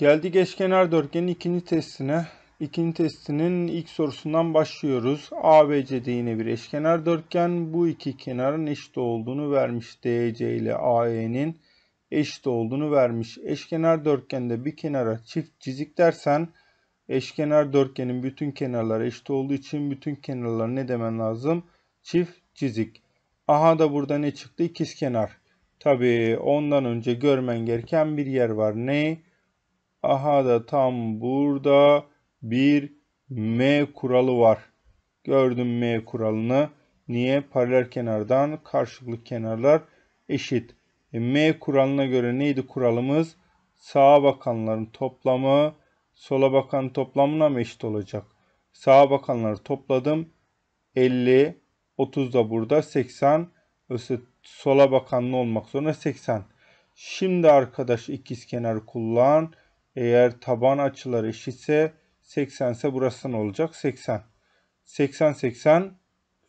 Geldik eşkenar dörtgenin ikinci testine. İkinci testinin ilk sorusundan başlıyoruz. ABC'de yine bir eşkenar dörtgen. Bu iki kenarın eşit olduğunu vermiş. DC ile AE'nin eşit olduğunu vermiş. Eşkenar dörtgende bir kenara çift çizik dersen eşkenar dörtgenin bütün kenarları eşit olduğu için bütün kenarları ne demen lazım? Çift çizik. Aha da burada ne çıktı? İkizkenar. Tabii ondan önce görmen gereken bir yer var. Ne? Aha da tam burada bir M kuralı var. Gördün M kuralını. Niye? Paralel kenardan karşılıklı kenarlar eşit. M kuralına göre neydi kuralımız? Sağa bakanların toplamı sola bakan toplamına mı eşit olacak? Sağa bakanları topladım. 50, 30 da burada 80. Öyleyse sola bakanlı olmak zorunda 80. Şimdi arkadaş ikizkenar kullan. Eğer taban açıları eşitse 80 ise burası ne olacak? 80. 80, 80.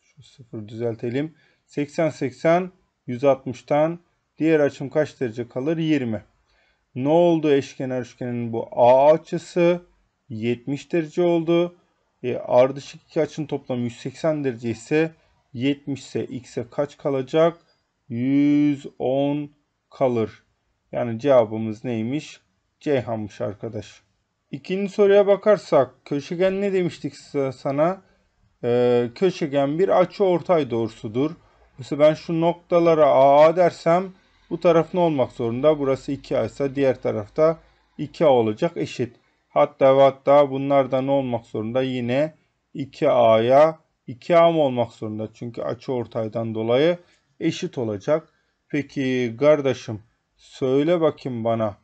Şu sıfır düzeltelim. 80, 80. 160'tan. Diğer açım kaç derece kalır? 20. Ne oldu eşkenar üçgenin bu A açısı? 70 derece oldu. Ardışık iki açının toplamı 180 derece ise 70 ise x'e kaç kalacak? 110 kalır. Yani cevabımız neymiş? Ceyhan'mış arkadaş. İkinci soruya bakarsak köşegen ne demiştik sana? Köşegen bir açıortay doğrusudur. Mesela ben şu noktalara AA dersem bu taraf ne olmak zorunda? Burası 2A ise diğer tarafta 2A olacak eşit. Hatta bunlar da ne olmak zorunda? Yine 2A'ya 2A mı olmak zorunda? Çünkü açıortaydan dolayı eşit olacak. Peki kardeşim söyle bakayım bana.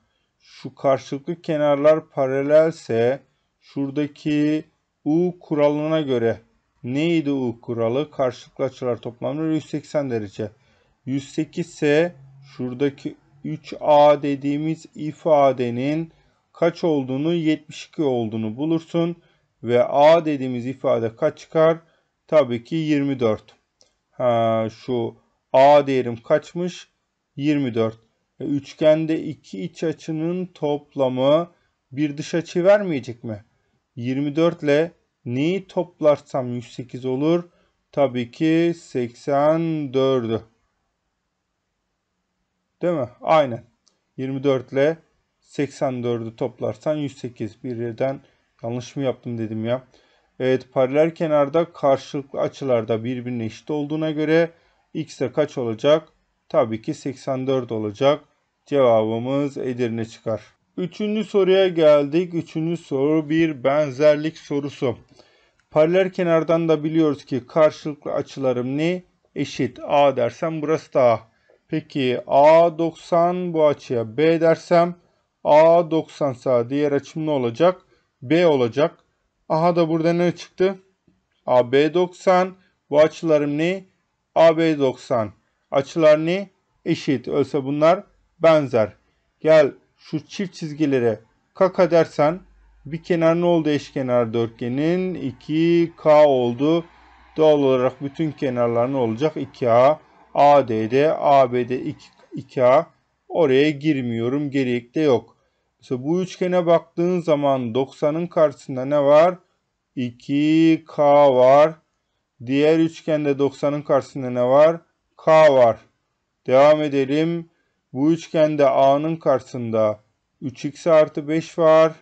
Şu karşılıklı kenarlar paralelse şuradaki U kuralına göre neydi U kuralı? Karşılıklı açılar toplamı 180 derece. 108 ise şuradaki 3A dediğimiz ifadenin kaç olduğunu, 72 olduğunu bulursun. Ve A dediğimiz ifade kaç çıkar? Tabii ki 24. Şu A değerim kaçmış? 24. Üçgende iki iç açının toplamı bir dış açı vermeyecek mi? 24 ile neyi toplarsam 108 olur? Tabii ki 84'ü. Değil mi? Aynen. 24 ile 84'ü toplarsan 108. Bir yerden yanlış mı yaptım dedim ya. Evet, paralel kenarda karşılıklı açılarda birbirine eşit olduğuna göre x'e kaç olacak? Tabii ki 84 olacak. Cevabımız Edirne çıkar. Üçüncü soruya geldik. Üçüncü soru bir benzerlik sorusu. Paralel kenardan da biliyoruz ki karşılıklı açılarım ne? Eşit. A dersem burası da A. Peki A 90 bu açıya B dersem A 90 ise diğer açım ne olacak? B olacak. Aha da burada ne çıktı? AB 90. Bu açılarım ne? AB 90. Açılar ne? Eşit. Öyleyse bunlar benzer. Gel şu çift çizgilere kk dersen bir kenar ne oldu eşkenar dörtgenin? 2K oldu. Doğal olarak bütün kenarlar ne olacak? 2A. AD'de, AB'de 2A. Oraya girmiyorum. Gerek de yok. Mesela bu üçgene baktığın zaman 90'ın karşısında ne var? 2K var. Diğer üçgende 90'ın karşısında ne var? K var. Devam edelim. Bu üçgende A'nın karşısında 3x artı 5 var.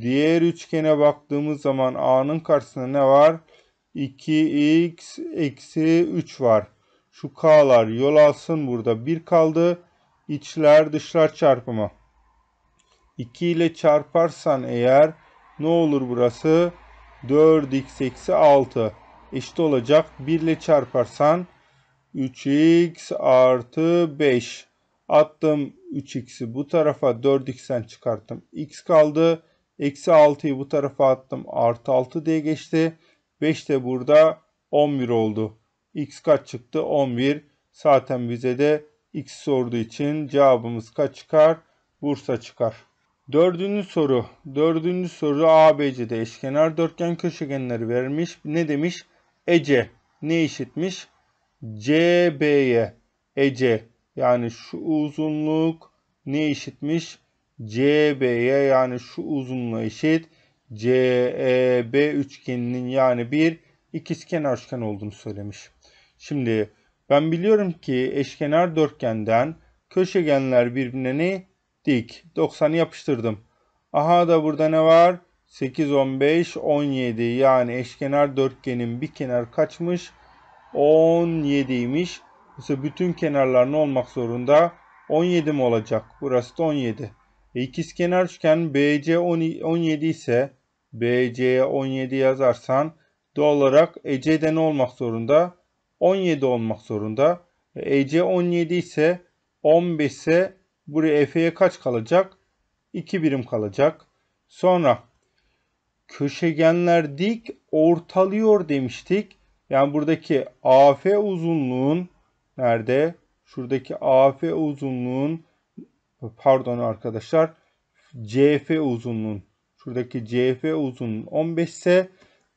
Diğer üçgene baktığımız zaman A'nın karşısında ne var? 2x eksi 3 var. Şu K'lar yol alsın. Burada 1 kaldı. İçler dışlar çarpımı. 2 ile çarparsan eğer ne olur burası? 4x eksi 6. Eşit olacak. 1 ile çarparsan 3x artı 5. Attım 3x'i bu tarafa, 4x'ten çıkarttım. X kaldı. Eksi 6'yı bu tarafa attım. Artı 6 diye geçti. 5 de burada 11 oldu. X kaç çıktı? 11. Zaten bize de x sorduğu için cevabımız kaç çıkar? Bursa çıkar. Dördüncü soru. Dördüncü soru ABC'de eşkenar dörtgen köşegenleri vermiş. Ne demiş? Ece ne eşitmiş? CB'ye. Ece yani şu uzunluk ne eşitmiş? CB'ye yani şu uzunluğa eşit CEB üçgeninin yani bir ikizkenar üçgen olduğunu söylemiş. Şimdi ben biliyorum ki eşkenar dörtgenden köşegenler birbirine dik. 90'ı yapıştırdım. Aha da burada ne var? 8, 15, 17 yani eşkenar dörtgenin bir kenarı kaçmış? 17'ymiş. Mesela bütün kenarlar ne olmak zorunda? 17 mi olacak? Burası da 17. İkizkenar üçgen BC 17 ise BC'ye 17 yazarsan doğal olarak EC'de ne olmak zorunda? 17 olmak zorunda. EC 17 ise 15 ise buraya Efe'ye kaç kalacak? 2 birim kalacak. Sonra köşegenler dik ortalıyor demiştik. Yani buradaki AF uzunluğun nerede? Şuradaki AF uzunluğun pardon arkadaşlar CF uzunluğun şuradaki CF uzunluğun 15 ise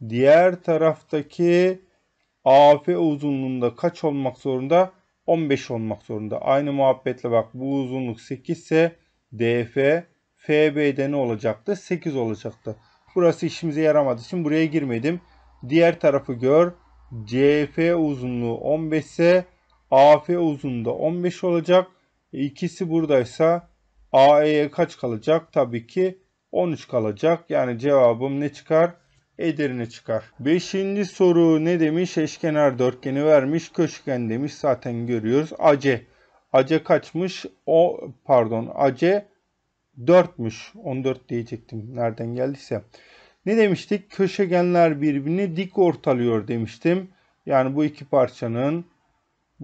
diğer taraftaki AF uzunluğunda kaç olmak zorunda? 15 olmak zorunda. Aynı muhabbetle bak bu uzunluk 8 ise DF FB'de ne olacaktı? 8 olacaktı. Burası işimize yaramadığı için buraya girmedim. Diğer tarafı gör. CF uzunluğu 15 ise AF uzunluğu da 15 olacak. İkisi buradaysa AE'ye kaç kalacak? Tabii ki 13 kalacak. Yani cevabım ne çıkar? Edirne çıkar. 5. soru ne demiş? Eşkenar dörtgeni vermiş. Köşgen demiş. Zaten görüyoruz. AC. AC kaçmış? O pardon. AC 4'müş. 14 diyecektim. Nereden geldiyse. Ne demiştik? Köşegenler birbirini dik ortalıyor demiştim. Yani bu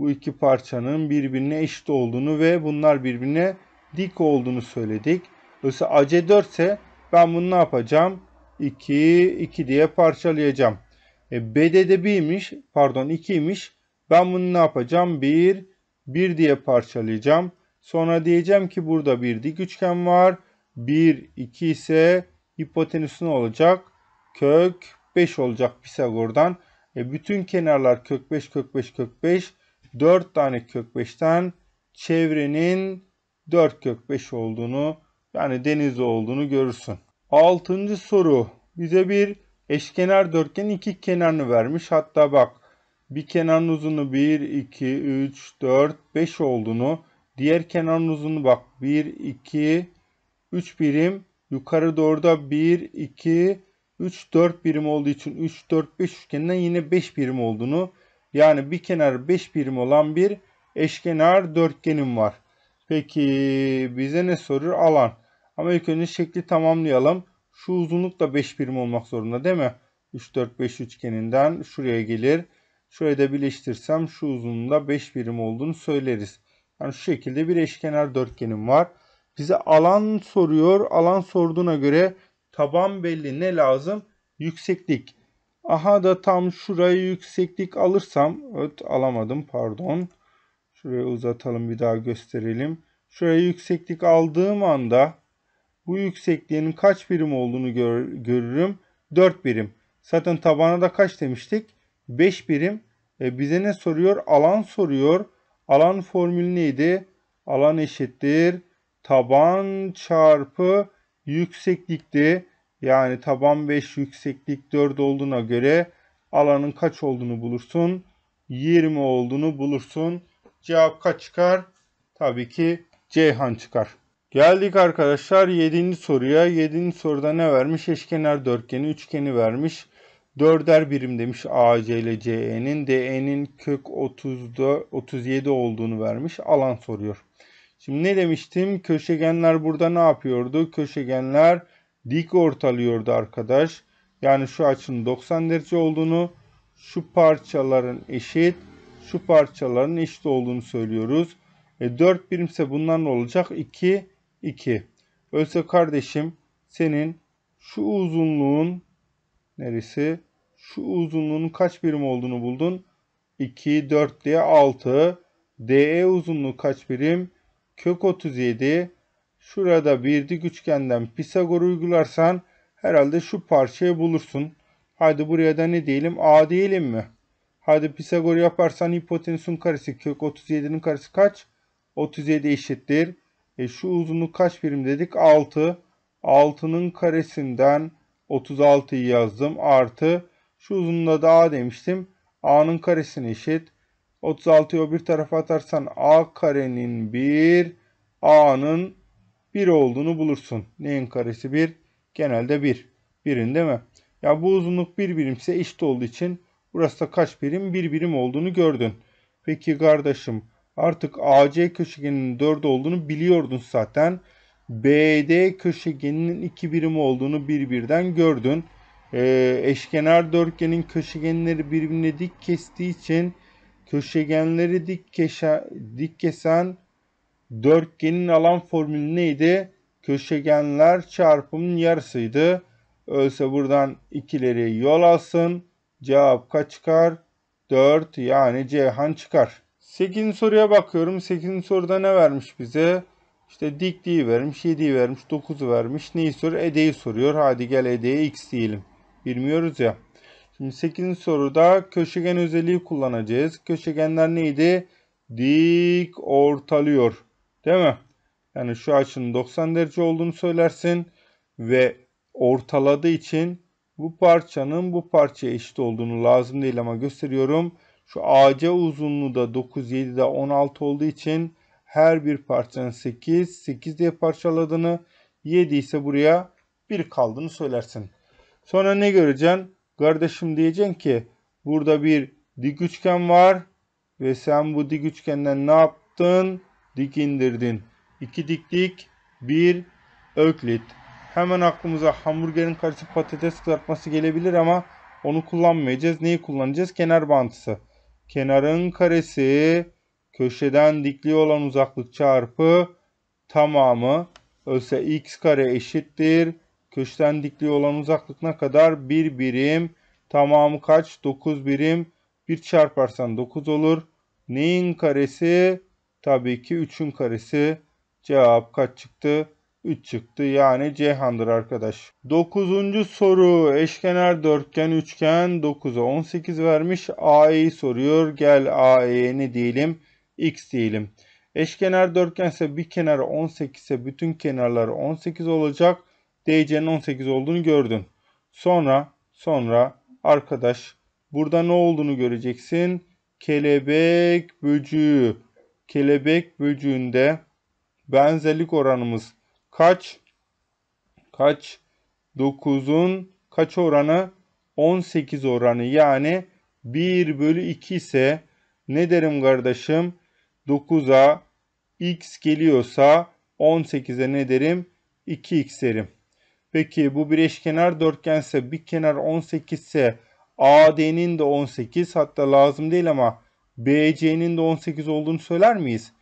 iki parçanın birbirine eşit olduğunu ve bunlar birbirine dik olduğunu söyledik. Oysa AC 4 ise ben bunu ne yapacağım? 2 diye parçalayacağım. BD'de 1'miş, pardon 2'ymiş. Ben bunu ne yapacağım? 1 diye parçalayacağım. Sonra diyeceğim ki burada bir dik üçgen var. 1, 2 ise hipotenüsü ne olacak? Kök 5 olacak Pisagor'dan. Bütün kenarlar kök 5, kök 5, kök 5. 4 tane kök 5'ten çevrenin 4 kök 5 olduğunu yani denizli olduğunu görürsün. 6. soru bize bir eşkenar dörtgenin iki kenarını vermiş. Hatta bak bir kenarın uzunluğu 1, 2, 3, 4, 5 olduğunu diğer kenarın uzunluğu bak 1, 2, 3 birim yukarı doğru da 1, 2, 3, 4 birim olduğu için 3, 4, 5 üçgeninden yine 5 birim olduğunu yani bir kenarı 5 birim olan bir eşkenar dörtgenim var. Peki bize ne soruyor? Alan. Ama ilk önce şekli tamamlayalım. Şu uzunluk da 5 birim olmak zorunda değil mi? 3, 4, 5 üçgeninden şuraya gelir. Şöyle de birleştirsem şu uzunluğunda 5 birim olduğunu söyleriz. Yani şu şekilde bir eşkenar dörtgenim var. Bize alan soruyor. Alan sorduğuna göre taban belli ne lazım? Yükseklik. Aha da tam şuraya yükseklik alırsam, evet alamadım pardon. Şuraya uzatalım bir daha gösterelim. Şuraya yükseklik aldığım anda bu yüksekliğin kaç birim olduğunu görürüm. 4 birim. Zaten tabana da kaç demiştik? 5 birim. Bize ne soruyor? Alan soruyor. Alan formülü neydi? Alan eşittir taban çarpı yükseklikti. Yani taban 5 yükseklik 4 olduğuna göre alanın kaç olduğunu bulursun? 20 olduğunu bulursun. Cevap kaç çıkar? Tabii ki Ceyhan çıkar. Geldik arkadaşlar 7. soruya. 7. soruda ne vermiş? Eşkenar dörtgeni, üçgeni vermiş. 4'er birim demiş AC ile CE'nin. DE'nin kök 30'da 37 olduğunu vermiş. Alan soruyor. Şimdi ne demiştim? Köşegenler burada ne yapıyordu? Köşegenler dik ortalıyordu arkadaş. Yani şu açının 90 derece olduğunu, şu parçaların eşit olduğunu söylüyoruz. 4 birimse bundan ne olacak? 2, 2. Öyleyse kardeşim senin şu uzunluğun neresi? Şu uzunluğun kaç birim olduğunu buldun? 2, 4 diye 6. DE uzunluğu kaç birim? Kök 37. Şurada bir dik üçgenden Pisagor uygularsan herhalde şu parçayı bulursun. Hadi buraya da ne diyelim? A diyelim mi? Hadi Pisagor yaparsan hipotenüsün karesi kök 37'nin karesi kaç? 37 eşittir. Şu uzunluk kaç birim dedik? 6. 6'nın karesinden 36'yı yazdım. Artı şu uzunluğa da A demiştim. A'nın karesine eşit. 36'yı o bir tarafa atarsan A karenin 1, A'nın 1 olduğunu bulursun. Neyin karesi 1? Genelde 1. 1'in değil mi? Ya bu uzunluk 1 birimse eşit olduğu için burası da kaç birim? 1 birim olduğunu gördün. Peki kardeşim, artık AC köşegeninin 4 olduğunu biliyordun zaten. BD köşegeninin 2 birim olduğunu birbirinden gördün. Eşkenar dörtgenin köşegenleri birbirine dik kestiği için köşegenleri dik kesen dörtgenin alan formülü neydi? Köşegenler çarpımının yarısıydı. Öyleyse buradan ikileri yol alsın. Cevap kaç çıkar? 4, yani Ceyhan çıkar. 8. soruya bakıyorum. 8. soruda ne vermiş bize? İşte dikliği vermiş, 7'yi vermiş, 9'u vermiş. Neyi soruyor? Edeyi soruyor. Hadi gel edeye x diyelim. Bilmiyoruz ya. Şimdi 8. soruda köşegen özelliği kullanacağız. Köşegenler neydi? Dik ortalıyor. Değil mi? Yani şu açının 90 derece olduğunu söylersin. Ve ortaladığı için bu parçanın bu parçaya eşit olduğunu, lazım değil ama gösteriyorum. Şu AC uzunluğu da 9, 7 de 16 olduğu için her bir parçanın 8, 8 diye parçaladığını, 7 ise buraya 1 kaldığını söylersin. Sonra ne göreceksin? Kardeşim diyeceksin ki burada bir dik üçgen var ve sen bu dik üçgenden ne yaptın? Dik indirdin. 2 diklik, 1 öklit. Hemen aklımıza hamburgerin karşısı patates kızartması gelebilir ama onu kullanmayacağız. Neyi kullanacağız? Kenar bağıntısı. Kenarın karesi köşeden dikliği olan uzaklık çarpı tamamı. Öyleyse x kare eşittir. Köşeden dikliği olan uzaklık ne kadar? 1 birim. Tamamı kaç? 9 birim. 1 çarparsan 9 olur. Neyin karesi? Tabii ki 3'ün karesi. Cevap kaç çıktı? 3 çıktı, yani Ceyhan'dır arkadaş. 9. soru eşkenar dörtgen üçgen 9'a 18 vermiş. AE'yi soruyor. Gel AE'ye ne diyelim? X diyelim. Eşkenar dörtgen ise bir kenarı 18 ise bütün kenarları 18 olacak. DC'nin 18 olduğunu gördün. Sonra arkadaş burada ne olduğunu göreceksin. Kelebek böcüğü. Kelebek böcüğünde benzerlik oranımız kaç? 9'un kaç oranı? 18 oranı, yani 1/2 ise ne derim kardeşim? 9'a x geliyorsa 18'e ne derim? 2x derim. Peki bu bir eşkenar dörtgense bir kenar 18 ise AD'nin de 18, hatta lazım değil ama BC'nin de 18 olduğunu söyler miyiz?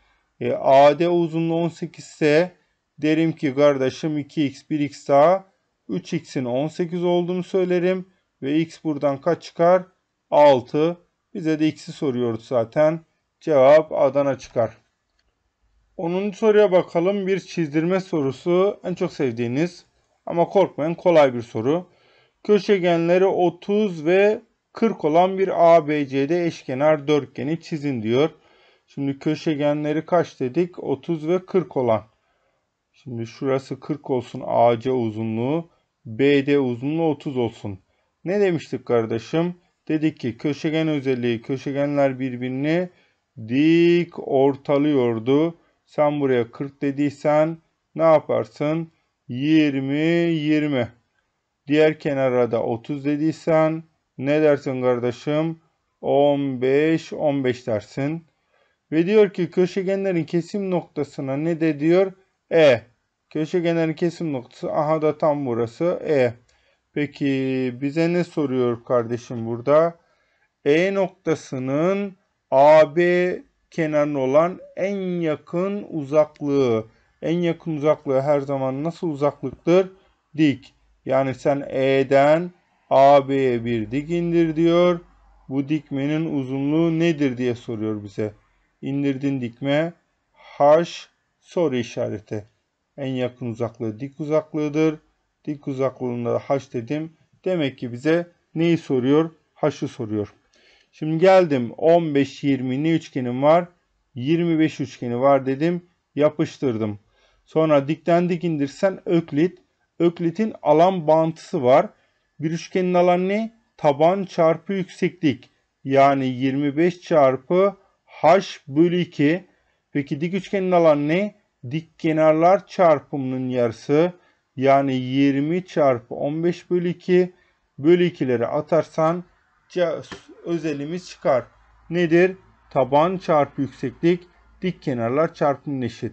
AD uzunluğu 18 ise derim ki kardeşim 2x 1x daha 3x'in 18 olduğunu söylerim. Ve x buradan kaç çıkar? 6. Bize de x'i soruyordu zaten. Cevap Adana çıkar. 10. soruya bakalım. Bir çizdirme sorusu. En çok sevdiğiniz ama korkmayın, kolay bir soru. Köşegenleri 30 ve 40 olan bir ABC'de eşkenar dörtgeni çizin diyor. Şimdi köşegenleri kaç dedik? 30 ve 40 olan. Şimdi şurası 40 olsun, AC uzunluğu. BD uzunluğu 30 olsun. Ne demiştik kardeşim? Dedik ki köşegen özelliği, köşegenler birbirini dik ortalıyordu. Sen buraya 40 dediysen ne yaparsın? 20, 20. Diğer kenara da 30 dediysen ne dersin kardeşim? 15, 15 dersin. Ve diyor ki köşegenlerin kesim noktasına ne de diyor? E. Köşegenlerin kesim noktası. Aha da tam burası E. Peki bize ne soruyor kardeşim burada? E noktasının AB kenarına olan en yakın uzaklığı. En yakın uzaklığı her zaman nasıl uzaklıktır? Dik. Yani sen E'den AB'ye bir dik indir diyor. Bu dikmenin uzunluğu nedir diye soruyor bize. İndirdiğin dikme H soru işareti. En yakın uzaklığı dik uzaklığıdır. Dik uzaklığında H dedim. Demek ki bize neyi soruyor? H'ı soruyor. Şimdi geldim 15-20 ne üçgenim var? 25 üçgeni var dedim. Yapıştırdım. Sonra dikten dik indirsen öklit. Öklit'in alan bağıntısı var. Bir üçgenin alanı ne? Taban çarpı yükseklik. Yani 25 çarpı h bölü 2. Peki dik üçgenin alanı ne? Dik kenarlar çarpımının yarısı. Yani 20 çarpı 15 bölü 2. Bölü 2'leri atarsan özelimiz çıkar. Nedir? Taban çarpı yükseklik dik kenarlar çarpımının eşit.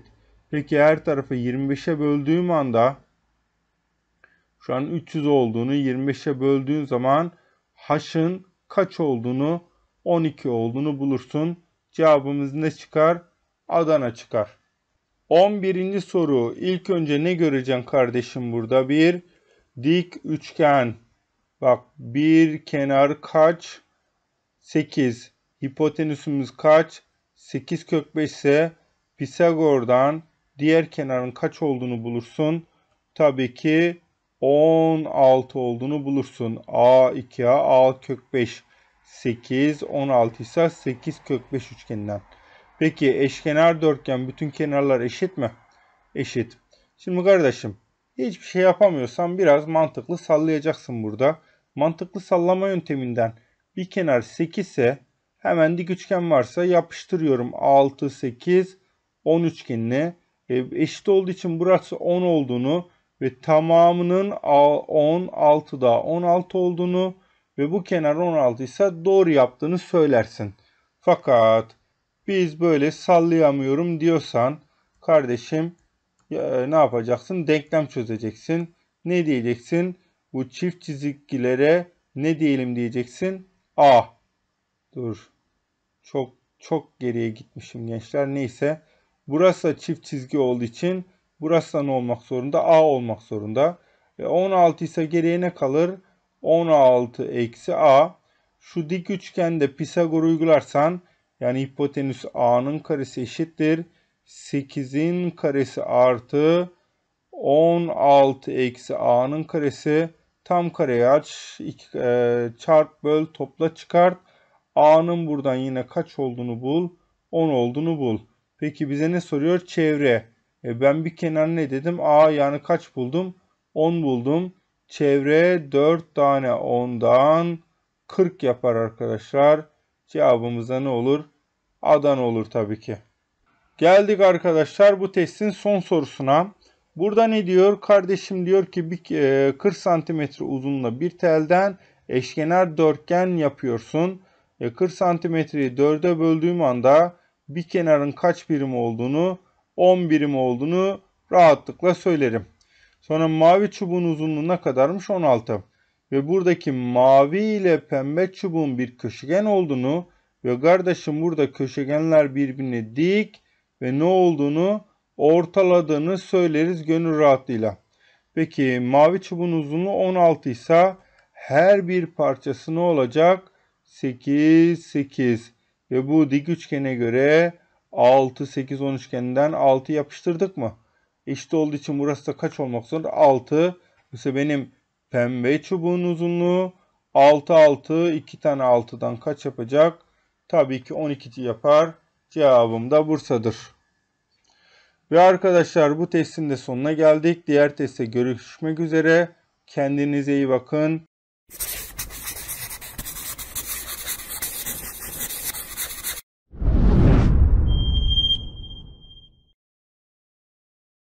Peki her tarafı 25'e böldüğüm anda şu an 300 olduğunu 25'e böldüğün zaman h'ın kaç olduğunu 12 olduğunu bulursun. Cevabımız ne çıkar? Adana çıkar. 11. soru. İlk önce ne göreceksin kardeşim burada? Bir dik üçgen. Bak bir kenar kaç? 8. Hipotenüsümüz kaç? 8 kök 5 ise Pisagor'dan diğer kenarın kaç olduğunu bulursun. Tabii ki 16 olduğunu bulursun. A kök 5. 8, 16 ise 8 kök 5 üçgeninden. Peki eşkenar dörtgen bütün kenarlar eşit mi? Eşit. Şimdi kardeşim hiçbir şey yapamıyorsan biraz mantıklı sallayacaksın burada. Mantıklı sallama yönteminden bir kenar 8 ise hemen dik üçgen varsa yapıştırıyorum 6, 8, 10 üçgenine. Eşit olduğu için burası 10 olduğunu ve tamamının 16'da 16 olduğunu ve bu kenar 16 ise doğru yaptığını söylersin. Fakat biz böyle sallayamıyorum diyorsan kardeşim ne yapacaksın? Denklem çözeceksin. Ne diyeceksin? Bu çift çizgilere ne diyelim diyeceksin? A. Dur. Çok geriye gitmişim gençler. Neyse. Burası çift çizgi olduğu için burası da ne olmak zorunda? A olmak zorunda. 16 ise geriye ne kalır? 16 eksi A. Şu dik üçgende Pisagor uygularsan yani hipotenüs A'nın karesi eşittir 8'in karesi artı 16 eksi A'nın karesi tam kareyi aç çarp böl topla çıkart. A'nın buradan yine kaç olduğunu bul? 10 olduğunu bul. Peki bize ne soruyor? Çevre. Ben bir kenar ne dedim? A yani kaç buldum? 10 buldum. Çevre 4 tane 10'dan 40 yapar arkadaşlar. Cevabımıza ne olur? Adana olur tabii ki. Geldik arkadaşlar bu testin son sorusuna. Burada ne diyor? Kardeşim diyor ki 40 cm uzunluğunda bir telden eşkenar dörtgen yapıyorsun. 40 santimetreyi 4'e böldüğüm anda bir kenarın kaç birim olduğunu 10 birim olduğunu rahatlıkla söylerim. Sonra mavi çubuğun uzunluğu ne kadarmış? 16. Ve buradaki mavi ile pembe çubuğun bir köşegen olduğunu ve kardeşim burada köşegenler birbirine dik ve ne olduğunu ortaladığını söyleriz gönül rahatlığıyla. Peki mavi çubuğun uzunluğu 16 ise her bir parçası ne olacak? 8, 8 ve bu dik üçgene göre 6, 8, 10 üçgeninden 6 yapıştırdık mı? Eşit olduğu için burası da kaç olmak zorunda? 6. Mesela benim pembe çubuğun uzunluğu 6, 6, 2 tane 6'dan kaç yapacak? Tabii ki 12 yapar. Cevabım da Bursa'dır. Ve arkadaşlar bu testin de sonuna geldik. Diğer testte görüşmek üzere. Kendinize iyi bakın.